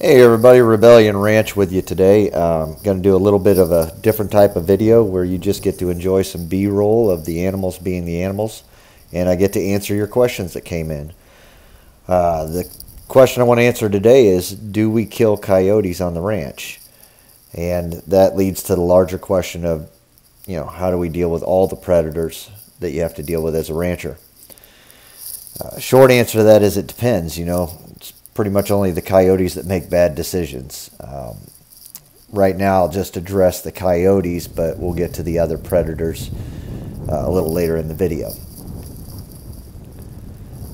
Hey everybody, Rebellion Ranch with you today. I'm going to do a little bit of a different type of video where you just get to enjoy some B-roll of the animals being the animals, and I get to answer your questions that came in. The question I want to answer today is, do we kill coyotes on the ranch? And that leads to the larger question of, you know, how do we deal with all the predators that you have to deal with as a rancher? Short answer to that is it depends, you know. It's pretty much only the coyotes that make bad decisions. Right now I'll just address the coyotes, but we'll get to the other predators a little later in the video.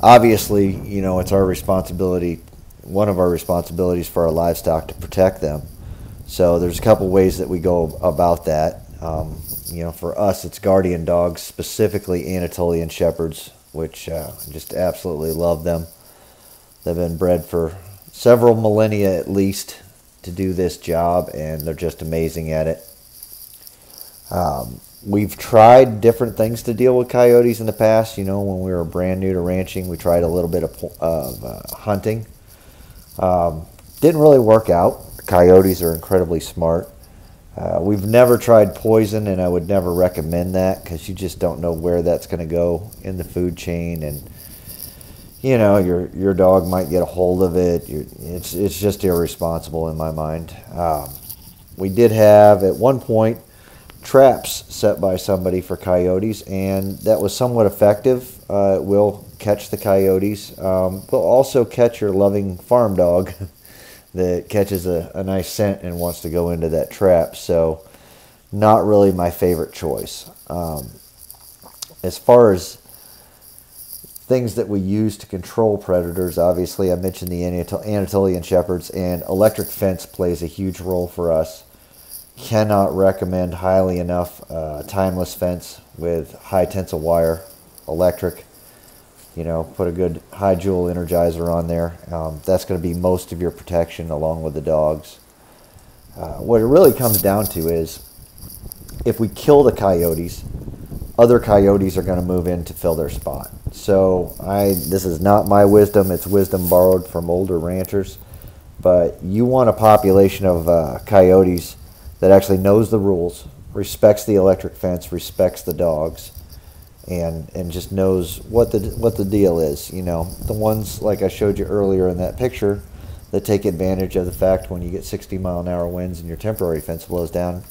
Obviously, you know, it's our responsibility, one of our responsibilities for our livestock, to protect them. So there's a couple ways that we go about that. You know, for us it's guardian dogs, specifically Anatolian Shepherds, which just absolutely love them. They've been bred for several millennia at least to do this job, and they're just amazing at it. We've tried different things to deal with coyotes in the past. You know, when we were brand new to ranching, we tried a little bit of hunting. Didn't really work out. Coyotes are incredibly smart. We've never tried poison, and I would never recommend that because you just don't know where that's going to go in the food chain, and you know, your dog might get a hold of it. It's just irresponsible in my mind. We did have, at one point, traps set by somebody for coyotes, and that was somewhat effective. It will catch the coyotes. We'll also catch your loving farm dog that catches a nice scent and wants to go into that trap. So, not really my favorite choice. As far as things that we use to control predators, obviously I mentioned the Anatolian Shepherds, and electric fence plays a huge role for us. Cannot recommend highly enough timeless fence with high tensile wire, electric. You know, put a good high joule energizer on there. That's going to be most of your protection along with the dogs. What it really comes down to is, if we kill the coyotes, other coyotes are going to move in to fill their spot. So this is not my wisdom, it's wisdom borrowed from older ranchers, but you want a population of coyotes that actually knows the rules, respects the electric fence, respects the dogs, and just knows what the deal is. You know, the ones like I showed you earlier in that picture that take advantage of the fact when you get 60-mile-an-hour winds and your temporary fence blows down,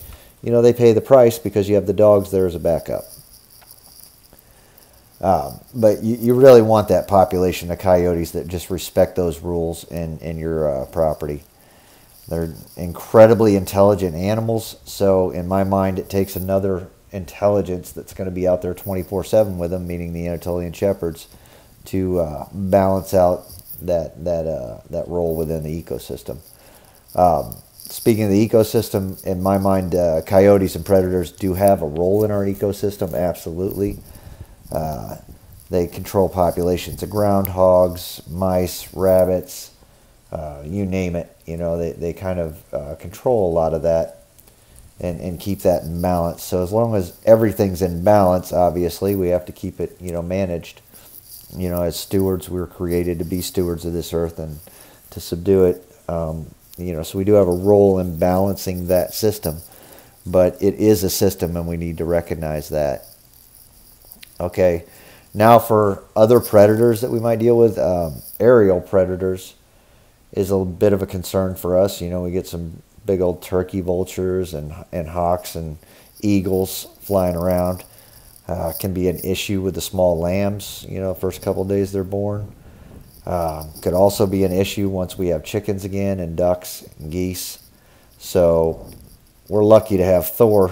you know, they pay the price because you have the dogs there as a backup. But you really want that population of coyotes that just respect those rules in your property. They're incredibly intelligent animals, so in my mind it takes another intelligence that's going to be out there 24/7 with them, meaning the Anatolian Shepherds, to balance out that role within the ecosystem. Speaking of the ecosystem, in my mind, coyotes and predators do have a role in our ecosystem, absolutely. They control populations of groundhogs, mice, rabbits, you name it. You know, they kind of control a lot of that and keep that in balance. So as long as everything's in balance, obviously, we have to keep it, you know, managed. You know, as stewards, we were created to be stewards of this earth and to subdue it. You know, so we do have a role in balancing that system, but it is a system and we need to recognize that. Okay, now for other predators that we might deal with, aerial predators is a bit of a concern for us. You know, we get some big old turkey vultures and hawks and eagles flying around. Can be an issue with the small lambs, you know, first couple days they're born. Could also be an issue once we have chickens again, and ducks and geese. So we're lucky to have Thor,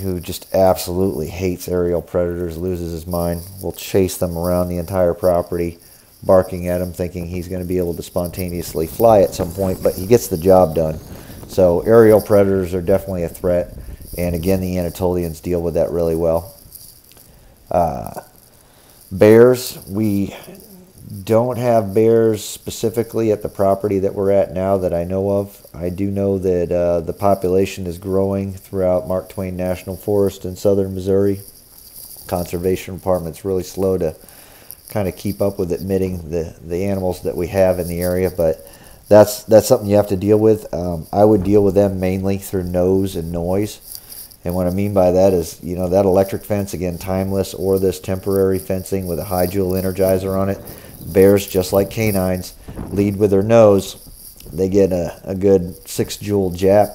who just absolutely hates aerial predators, loses his mind, will chase them around the entire property, barking at them, thinking he's going to be able to spontaneously fly at some point, but he gets the job done. So aerial predators are definitely a threat, and again, the Anatolians deal with that really well. Bears, we don't have bears specifically at the property that we're at now that I know of. I do know that the population is growing throughout Mark Twain National Forest in southern Missouri. Conservation Department's really slow to kind of keep up with admitting the animals that we have in the area, but that's something you have to deal with. I would deal with them mainly through nose and noise. And what I mean by that is, you know, that electric fence, again, timeless, or this temporary fencing with a high jewel energizer on it. Bears, just like canines, lead with their nose. They get a good 6 jewel zap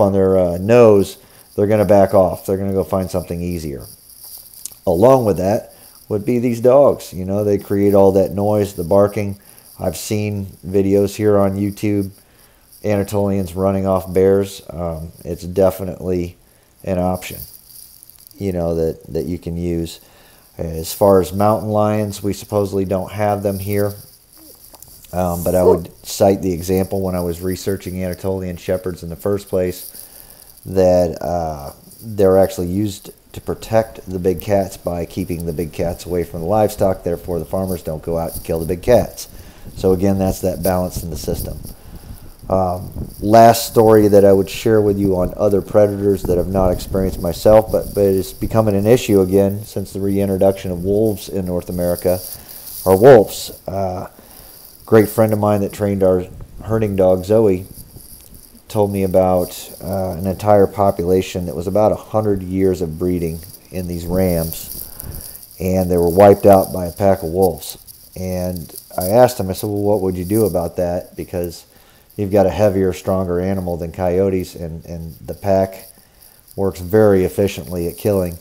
on their nose. They're going to back off. They're going to go find something easier. Along with that would be these dogs. You know, they create all that noise, the barking. I've seen videos here on YouTube, Anatolians running off bears. It's definitely an option, you know, that you can use. As far as mountain lions, we supposedly don't have them here. But I would cite the example when I was researching Anatolian Shepherds in the first place, that they're actually used to protect the big cats by keeping the big cats away from the livestock. Therefore, the farmers don't go out and kill the big cats. So again, that's that balance in the system. Last story that I would share with you on other predators that I've not experienced myself, but it's becoming an issue again since the reintroduction of wolves in North America, are wolves. Great friend of mine that trained our herding dog, Zoe, told me about an entire population that was about 100 years of breeding in these rams, and they were wiped out by a pack of wolves. And I asked him, I said, well, what would you do about that? Because you've got a heavier, stronger animal than coyotes, and the pack works very efficiently at killing.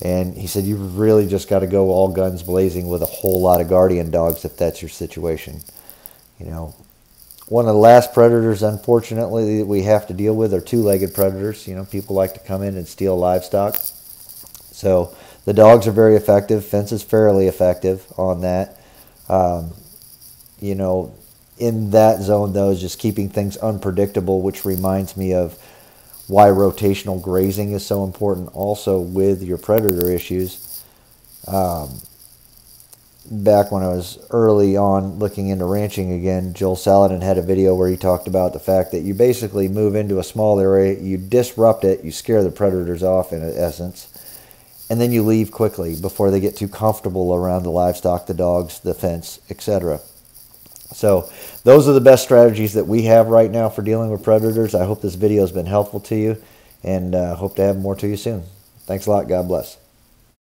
And he said, you've really just got to go all guns blazing with a whole lot of guardian dogs if that's your situation. You know, one of the last predators, unfortunately, that we have to deal with are two-legged predators. You know, people like to come in and steal livestock. So the dogs are very effective. Fence is fairly effective on that. You know, in that zone, though, is just keeping things unpredictable, which reminds me of why rotational grazing is so important also with your predator issues. Back when I was early on looking into ranching again, Joel Salatin had a video where he talked about the fact that you basically move into a small area, you disrupt it, you scare the predators off in essence, and then you leave quickly before they get too comfortable around the livestock, the dogs, the fence, etc. So those are the best strategies that we have right now for dealing with predators. I hope this video has been helpful to you, and hope to have more to you soon. Thanks a lot. God bless.